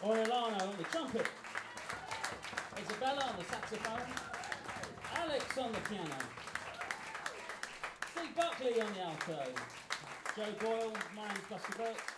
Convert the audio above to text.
Orellana on the trumpet, Isabella on the saxophone, Alex on the piano, Steve Buckley on the alto, Joe Boyle, mine's Buster Birch.